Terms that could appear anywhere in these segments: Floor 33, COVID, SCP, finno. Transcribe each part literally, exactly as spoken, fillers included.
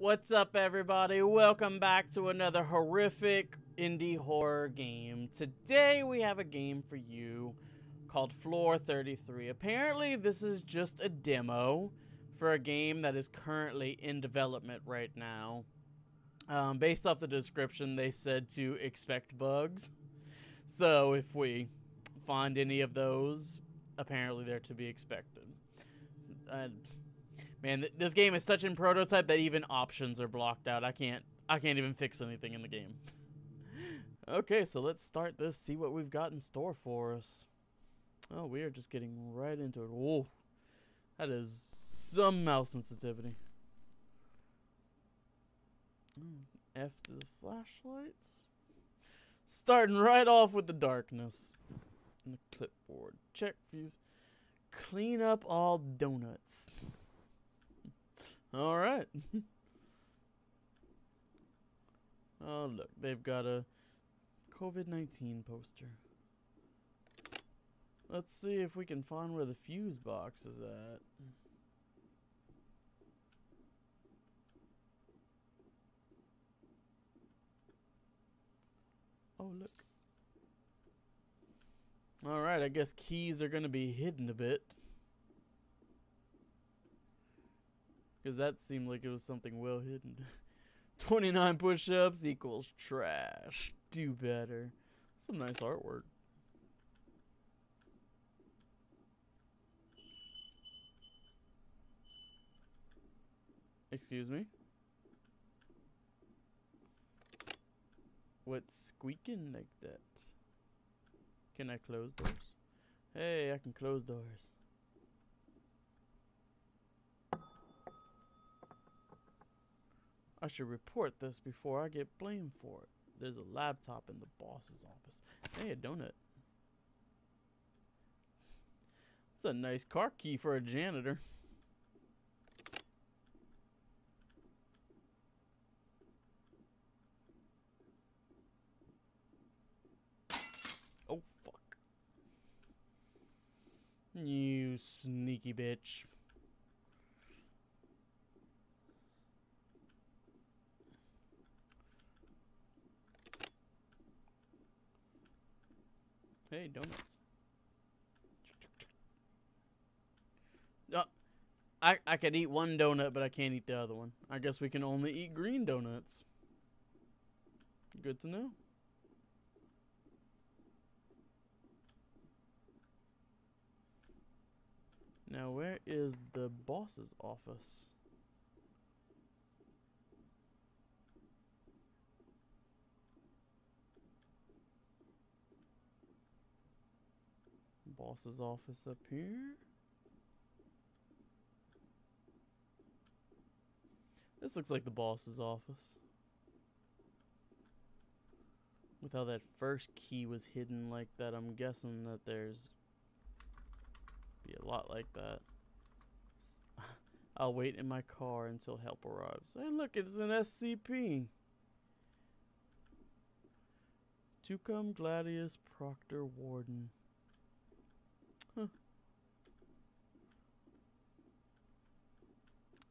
What's up, everybody? Welcome back to another horrific indie horror game. Today we have a game for you called Floor thirty-three. Apparently this is just a demo for a game that is currently in development right now. Um, based off the description, they said to expect bugs. So if we find any of those, apparently they're to be expected. Uh, Man, th this game is such in prototype that even options are blocked out. I can't, I can't even fix anything in the game. Okay, so let's start this, see what we've got in store for us. Oh, we are just getting right into it. Whoa, that is some mouse sensitivity. F to the flashlights. Starting right off with the darkness. And the clipboard. Check views. Clean up all donuts. All right. Oh, look, they've got a COVID nineteen poster. Let's see if we can find where the fuse box is at. Oh, look. All right, I guess keys are going to be hidden a bit. Because that seemed like it was something well hidden. twenty-nine push-ups equals trash. Do better. Some nice artwork. Excuse me? What's squeaking like that? Can I close doors? Hey, I can close doors. I should report this before I get blamed for it. There's a laptop in the boss's office. Hey, a donut. That's a nice car key for a janitor. Oh, fuck. You sneaky bitch. Hey, donuts. Oh, I, I could eat one donut, but I can't eat the other one. I guess we can only eat green donuts. Good to know. Now, where is the boss's office? Boss's office up here. This looks like the boss's office. With how that first key was hidden like that, I'm guessing that there's be a lot like that. I'll wait in my car until help arrives. Hey, look, it's an S C P. Tucum Gladius Proctor Warden. Huh.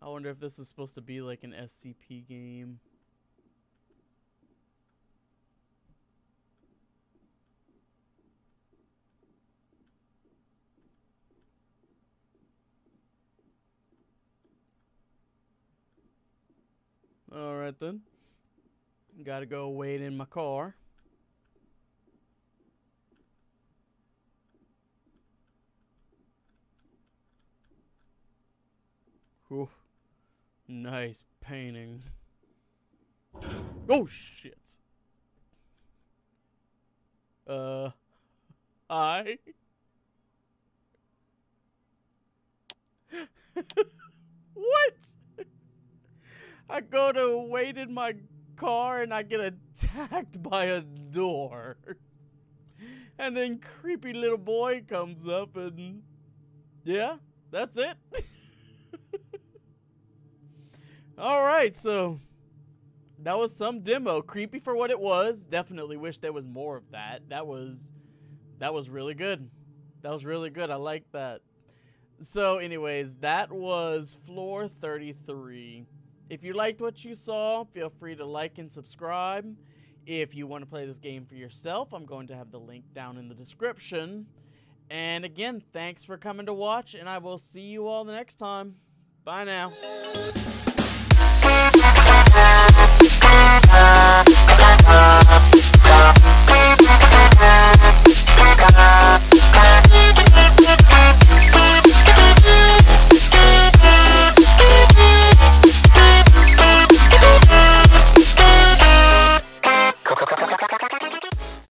I wonder if this is supposed to be like an S C P game. Alright then. Gotta go wait in my car. Ooh, nice painting. Oh, shit. Uh, I? What? I go to wait in my car and I get attacked by a door. And then creepy little boy comes up and... yeah, that's it. Alright, so that was some demo. Creepy for what it was. Definitely wish there was more of that. That was that was really good. That was really good. I like that. So anyways, that was Floor thirty-three. If you liked what you saw, feel free to like and subscribe. If you want to play this game for yourself, I'm going to have the link down in the description. And again, thanks for coming to watch, and I will see you all the next time. Bye now.